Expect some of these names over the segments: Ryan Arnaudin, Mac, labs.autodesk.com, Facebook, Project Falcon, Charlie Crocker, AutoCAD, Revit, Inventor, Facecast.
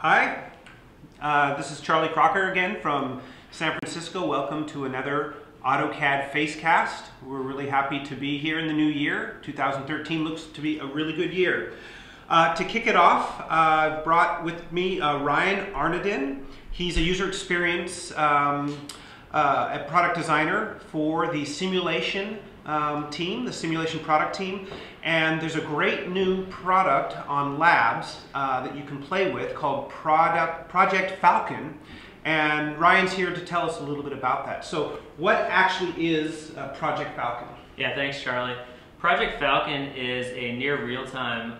Hi, this is Charlie Crocker again from San Francisco. Welcome to another AutoCAD Facecast. We're really happy to be here in the new year. 2013 looks to be a really good year. To kick it off, I've brought with me Ryan Arnaudin. He's a user experience a product designer for the simulation team, the simulation product team, and there's a great new product on Labs that you can play with called Project Falcon, and Ryan's here to tell us a little bit about that. So what actually is Project Falcon? Yeah, thanks Charlie. Project Falcon is a near real-time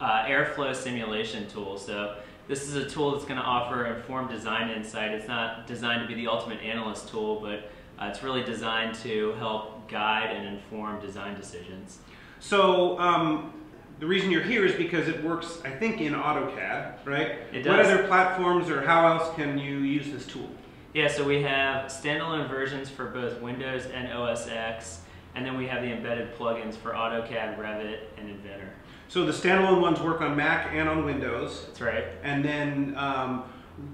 airflow simulation tool. So this is a tool that's going to offer informed design insight. It's not designed to be the ultimate analyst tool, but it's really designed to help guide and inform design decisions. So the reason you're here is because it works, I think, in AutoCAD, right? It does. What other platforms or how else can you use this tool? Yeah, so we have standalone versions for both Windows and OS X, and then we have the embedded plugins for AutoCAD, Revit, and Inventor. So the standalone ones work on Mac and on Windows. That's right. And then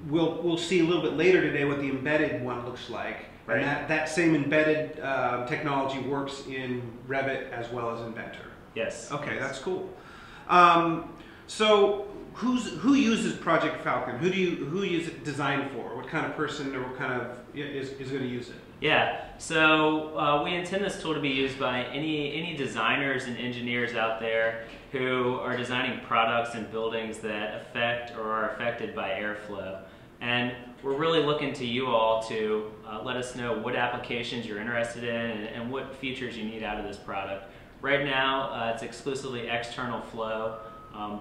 we'll see a little bit later today what the embedded one looks like. Right. And that same embedded technology works in Revit as well as Inventor. Yes. Okay, that's cool. So who uses Project Falcon? Who is it designed for? What kind of person or what kind of is going to use it? Yeah, so we intend this tool to be used by any designers and engineers out there who are designing products and buildings that affect or are affected by airflow. And we're really looking to you all to let us know what applications you're interested in and what features you need out of this product. Right now, it's exclusively external flow,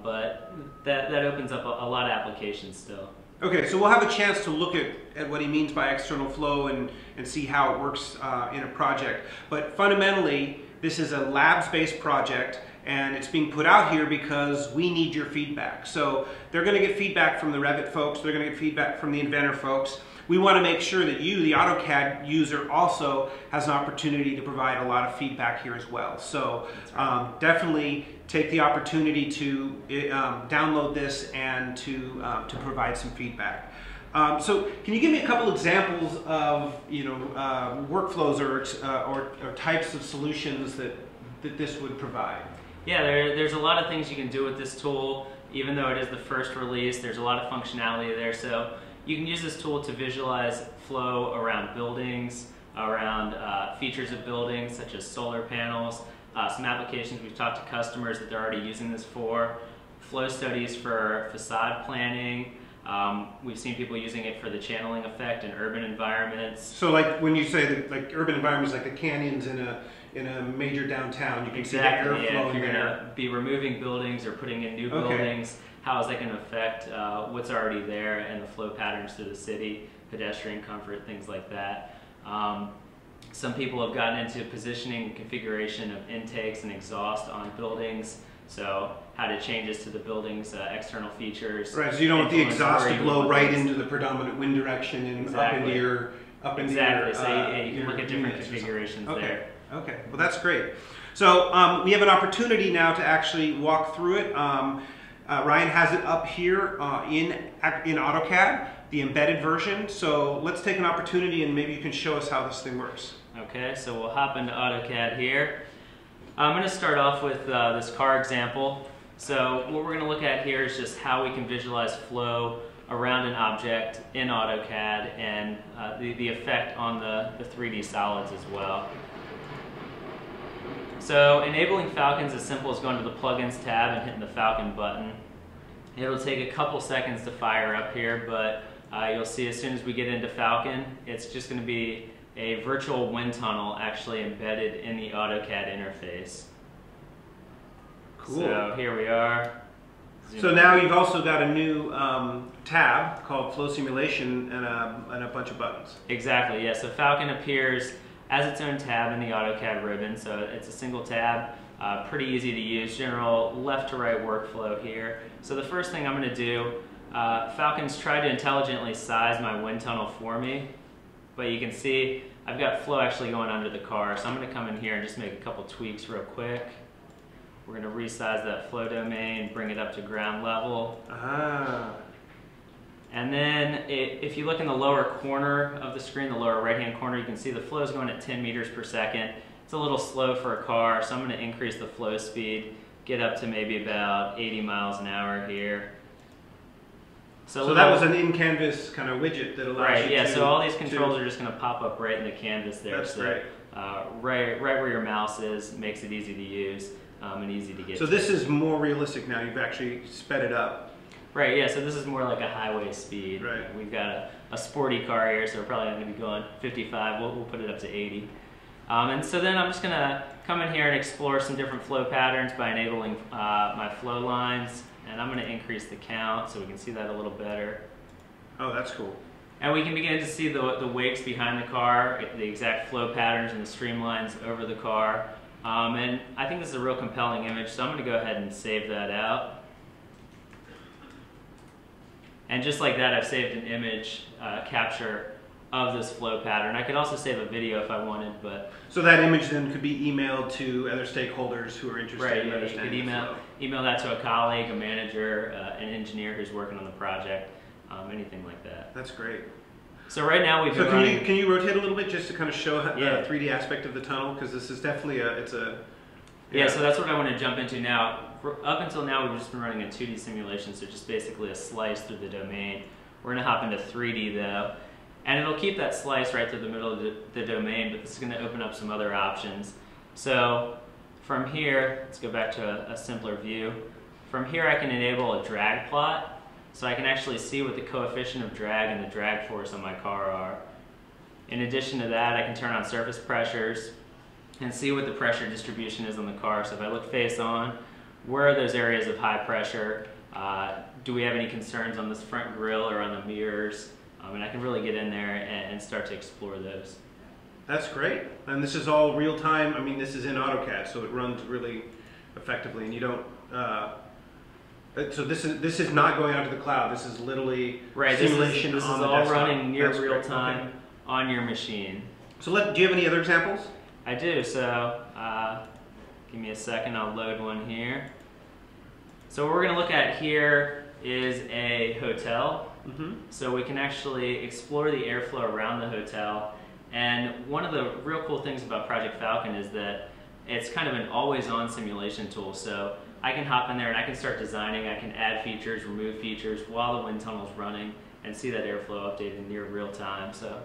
but that opens up a lot of applications still. Okay, so we'll have a chance to look at what he means by external flow and see how it works in a project. But fundamentally, this is a labs-based project, and it's being put out here because we need your feedback. So they're going to get feedback from the Revit folks, they're going to get feedback from the Inventor folks. We want to make sure that you, the AutoCAD user, also has an opportunity to provide a lot of feedback here as well. So definitely take the opportunity to download this and to provide some feedback. So can you give me a couple examples of workflows or types of solutions that this would provide? Yeah, there's a lot of things you can do with this tool. Even though it is the first release, there's a lot of functionality there. So you can use this tool to visualize flow around buildings, around features of buildings such as solar panels, some applications we've talked to customers that they're already using this for, flow studies for facade planning. We've seen people using it for the channeling effect in urban environments. So like when you say that, like urban environments, like the canyons in a major downtown, you can see the airflow in there. If you're going to be removing buildings or putting in new buildings, how is that going to affect what's already there and the flow patterns through the city, pedestrian comfort, things like that. Some people have gotten into positioning and configuration of intakes and exhaust on buildings. So how to change this to the building's external features. Right, so you don't want the exhaust to blow right into the predominant wind direction and up into your so you can look at different configurations there. Okay, well that's great. So we have an opportunity now to actually walk through it. Ryan has it up here in AutoCAD, the embedded version. So let's take an opportunity and maybe you can show us how this thing works. Okay, so we'll hop into AutoCAD here. I'm going to start off with this car example. So what we're going to look at here is just how we can visualize flow around an object in AutoCAD and the effect on the 3D solids as well. So enabling Falcon is as simple as going to the Plugins tab and hitting the Falcon button. It'll take a couple seconds to fire up here, but you'll see as soon as we get into Falcon, it's just going to be a virtual wind tunnel actually embedded in the AutoCAD interface. Cool. So here we are. So now you've also got a new tab called Flow Simulation and a bunch of buttons. Exactly, yeah. So Falcon appears as its own tab in the AutoCAD ribbon. So it's a single tab, pretty easy to use, general left to right workflow here. So the first thing I'm going to do, Falcon's tried to intelligently size my wind tunnel for me. But you can see I've got flow actually going under the car, so I'm going to come in here and just make a couple tweaks real quick. We're going to resize that flow domain, bring it up to ground level. And then if you look in the lower corner of the screen, the lower right-hand corner, you can see the flow is going at 10 meters per second. It's a little slow for a car, so I'm going to increase the flow speed, get up to maybe about 80 miles an hour here. So that was an in-canvas kind of widget that allows you to... Right, yeah, so all these controls are just going to pop up right in the canvas there. That's great. Right where your mouse is makes it easy to use and easy to get to. So this is more realistic now. You've actually sped it up. Right, yeah, so this is more like a highway speed. Right. We've got a sporty car here, so we're probably going to be going 55. We'll put it up to 80. And so then I'm just going to come in here and explore some different flow patterns by enabling my flow lines. And I'm going to increase the count so we can see that a little better. Oh, that's cool. And we can begin to see the wakes behind the car, the exact flow patterns and the streamlines over the car. And I think this is a real compelling image, so I'm going to go ahead and save that out. And just like that, I've saved an image capture of this flow pattern. I could also save a video if I wanted, but... So that image then could be emailed to other stakeholders who are interested in understanding the flow. Right, you could email that to a colleague, a manager, an engineer who's working on the project, anything like that. That's great. So right now we've been running... Can you rotate a little bit just to kind of show the 3D aspect of the tunnel? Because this is definitely a... Yeah, so that's what I want to jump into now. Up until now, we've just been running a 2D simulation, so just basically a slice through the domain. We're going to hop into 3D, though, and it'll keep that slice right through the middle of the domain, but this is going to open up some other options. So from here, let's go back to a simpler view. From here, I can enable a drag plot, so I can actually see what the coefficient of drag and the drag force on my car are. In addition to that, I can turn on surface pressures and see what the pressure distribution is on the car. So if I look face on, where are those areas of high pressure? Do we have any concerns on this front grille or on the mirrors? And I can really get in there and start to explore those. That's great. And this is all real time. I mean, this is in AutoCAD, so it runs really effectively. And you don't. So this is not going out to the cloud. This is literally simulation. This is all running near real time on your machine. So do you have any other examples? I do. So. Give me a second, I'll load one here. So what we're going to look at here is a hotel. Mm-hmm. So we can actually explore the airflow around the hotel. And one of the real cool things about Project Falcon is that it's kind of an always-on simulation tool. So I can hop in there and I can start designing. I can add features, remove features while the wind tunnel's running and see that airflow updated near real time. So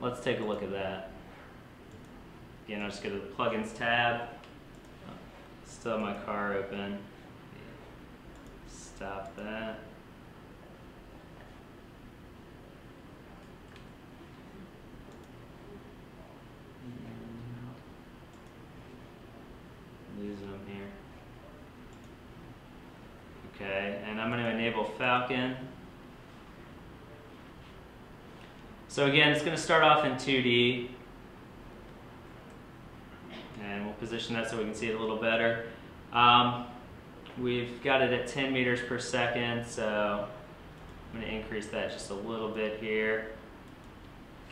let's take a look at that. Again, I'll just go to the Plugins tab. Still have my car open. Stop that. Losing them here. Okay, and I'm going to enable Falcon. So again, it's going to start off in 2D. And we'll position that so we can see it a little better. We've got it at 10 meters per second, so I'm going to increase that just a little bit here.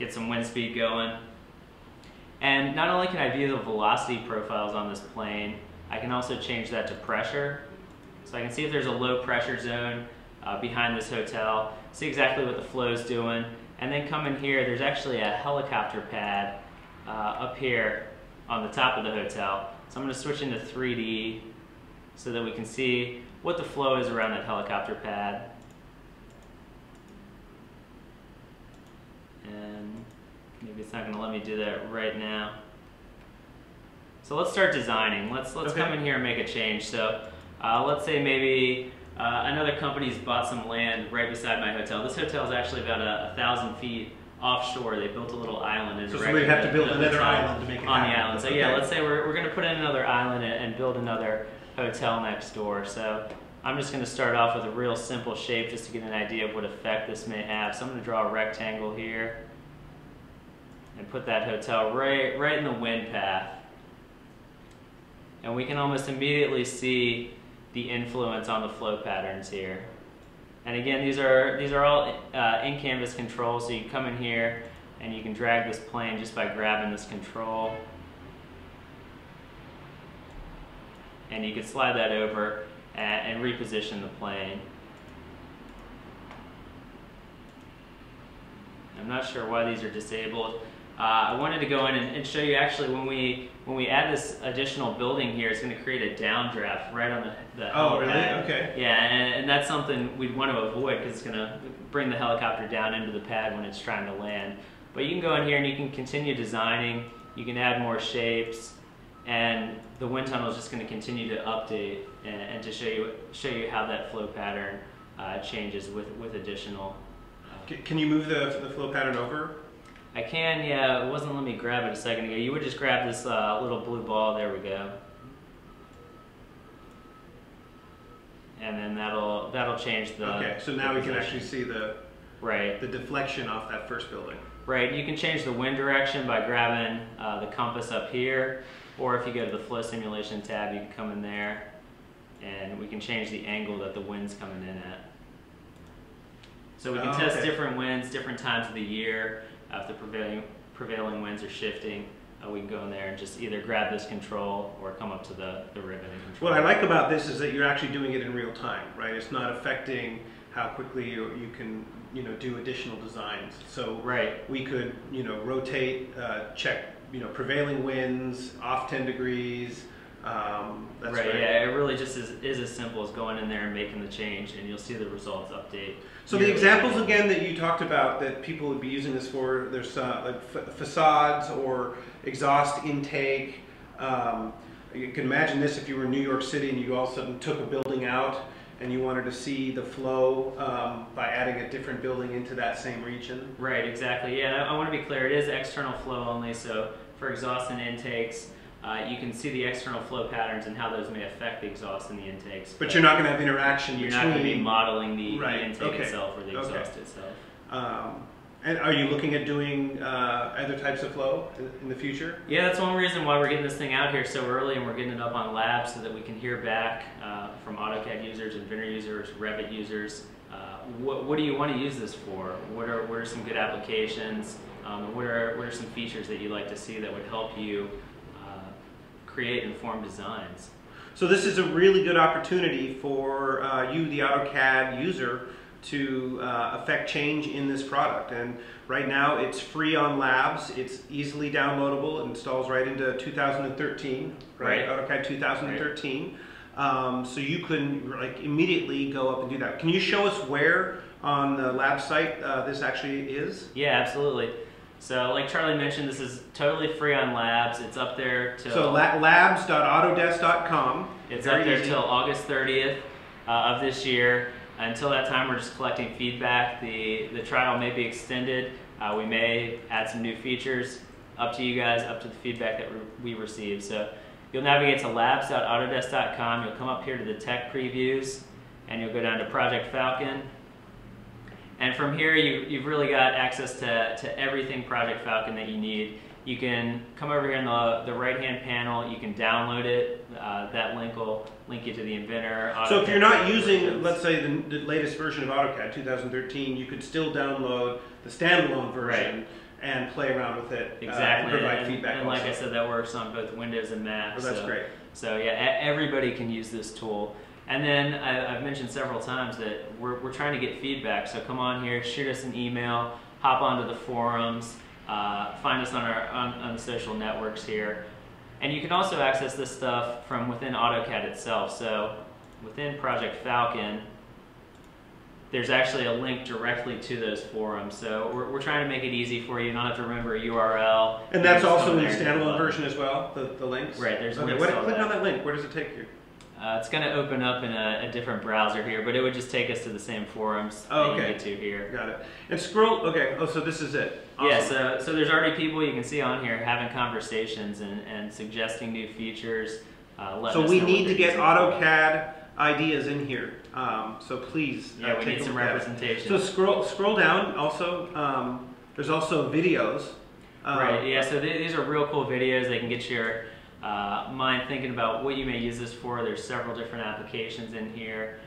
Get some wind speed going. And not only can I view the velocity profiles on this plane, I can also change that to pressure. So I can see if there's a low pressure zone behind this hotel, see exactly what the flow is doing. And then come in here, there's actually a helicopter pad up here on the top of the hotel. So I'm going to switch into 3D so that we can see what the flow is around that helicopter pad. And maybe it's not going to let me do that right now. So let's start designing. Let's come in here and make a change. So let's say maybe another company's bought some land right beside my hotel. This hotel is actually about 1,000 feet offshore. They built a little island. So we have to build another island to make it on the island. So yeah, let's say we're going to put in another island and build another hotel next door. So I'm just going to start off with a real simple shape just to get an idea of what effect this may have. So I'm going to draw a rectangle here and put that hotel right in the wind path. And we can almost immediately see the influence on the flow patterns here. And again, these are all in-canvas controls, so you come in here and you can drag this plane just by grabbing this control. And you can slide that over and reposition the plane. not sure why these are disabled. I wanted to go in and show you actually when we add this additional building here, it's going to create a downdraft right on the Oh, really? Pad. Okay. Yeah, and that's something we'd want to avoid because it's going to bring the helicopter down into the pad when it's trying to land. But you can go in here and you can continue designing. You can add more shapes, and the wind tunnel is just going to continue to update and to show you how that flow pattern changes with additional. Can you move the flow pattern over? I can, yeah. It wasn't letting me grab it a second ago. You would just grab this little blue ball. There we go. And then that'll change the. Okay, so now we can actually see the the deflection off that first building. Right. You can change the wind direction by grabbing the compass up here, or if you go to the flow simulation tab, you can come in there, and we can change the angle that the wind's coming in at. So we can test different winds, different times of the year. If the prevailing winds are shifting, we can go in there and just either grab this control or come up to the ribbon and control. What I like about this is that you're actually doing it in real time, right? It's not affecting how quickly you can, you know, do additional designs. So we could, you know, rotate, check, you know, prevailing winds off 10 degrees. That's right. Yeah, it really just is as simple as going in there and making the change, and you'll see the results update. So the examples again that you talked about that people would be using this for, there's like facades or exhaust intake. You can imagine this if you were in New York City and you all of a sudden took a building out and you wanted to see the flow by adding a different building into that same region. Right, exactly. Yeah, I want to be clear. It is external flow only, so for exhaust and intakes, you can see the external flow patterns and how those may affect the exhaust and the intakes. But you're not going to have interaction. You're not going to be modeling the intake itself or the exhaust itself. And are you looking at doing other types of flow in the future? Yeah, that's one reason why we're getting this thing out here so early, and we're getting it up on Labs so that we can hear back from AutoCAD users, Inventor users, Revit users. What do you want to use this for? What are some good applications? What are some features that you like to see that would help you create informed designs? So this is a really good opportunity for you, the AutoCAD user, to affect change in this product. And right now it's free on Labs. It's easily downloadable. It installs right into 2013, right? AutoCAD 2013. Right. So you can like immediately go up and do that. Can you show us where on the lab site this actually is? Yeah, absolutely. So like Charlie mentioned, this is totally free on Labs. It's up there till... So labs.autodesk.com. It's up there till August 30th of this year. Until that time, we're just collecting feedback. The trial may be extended. We may add some new features. Up to you guys, up to the feedback that we receive. So you'll navigate to labs.autodesk.com. You'll come up here to the tech previews, and you'll go down to Project Falcon. And from here, you've really got access to everything Project Falcon that you need. You can come over here in the right-hand panel. You can download it. That link will link you to the Inventor. AutoCAD. So if you're not using, let's say, the latest version of AutoCAD 2013, you could still download the standalone version and play around with it. Exactly. And provide feedback. And like I said, that works on both Windows and Mac. Oh, that's great. So yeah, everybody can use this tool. And then I've mentioned several times that we're trying to get feedback, so come on here, shoot us an email, hop onto the forums, find us on social networks here. And you can also access this stuff from within AutoCAD itself. So within Project Falcon, there's actually a link directly to those forums. So we're trying to make it easy for you. You don't have to remember a URL. And that's also in the standalone version as well, the links? Right, there's links. Okay, click on that link. Where does it take you? It's going to open up in a different browser here, but it would just take us to the same forums that you get to here. Got it. And scroll, so this is it. Awesome. Yeah, so there's already people you can see on here having conversations and suggesting new features. So we need to get AutoCAD ideas in here, so please we need some representation. So scroll down, also, there's also videos. So these are real cool videos. They can get your mind thinking about what you may use this for. There's several different applications in here.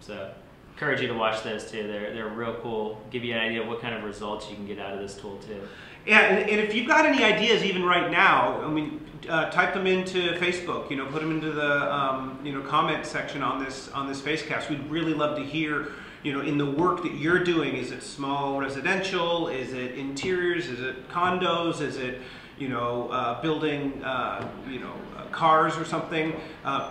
So encourage you to watch those too. They're real cool. Give you an idea of what kind of results you can get out of this tool too. Yeah, and if you've got any ideas even right now, I mean, type them into Facebook. You know, put them into the comment section on this Facecast. We'd really love to hear. You know, in the work that you're doing, is it small residential? Is it interiors? Is it condos? Is it building cars or something?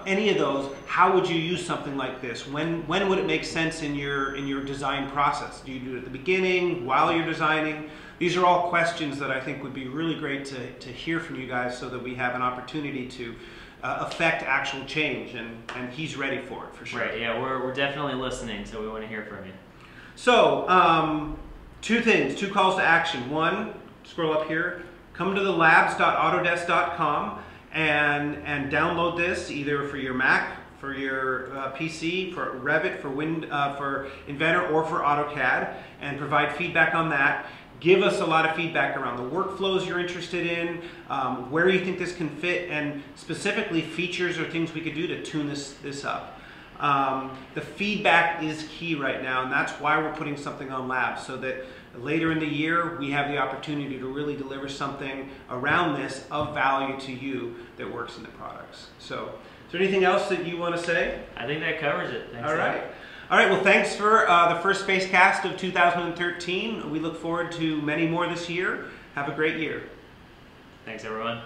Any of those? How would you use something like this? When would it make sense in your design process? Do you do it at the beginning, while you're designing? These are all questions that I think would be really great to hear from you guys, so that we have an opportunity to affect actual change, and he's ready for it, for sure. Right, yeah, we're definitely listening, so we want to hear from you. So, two things, two calls to action. One, scroll up here, come to the labs.autodesk.com and download this, either for your Mac, for your PC, for Revit, for Inventor, or for AutoCAD, and provide feedback on that. Give us a lot of feedback around the workflows you're interested in, where you think this can fit, and specifically features or things we could do to tune this up. The feedback is key right now, and that's why we're putting something on Labs, so that later in the year we have the opportunity to really deliver something around this of value to you that works in the products. So, is there anything else that you want to say? I think that covers it. Thanks. All right. All right, well, thanks for the first Facecast of 2013. We look forward to many more this year. Have a great year. Thanks, everyone.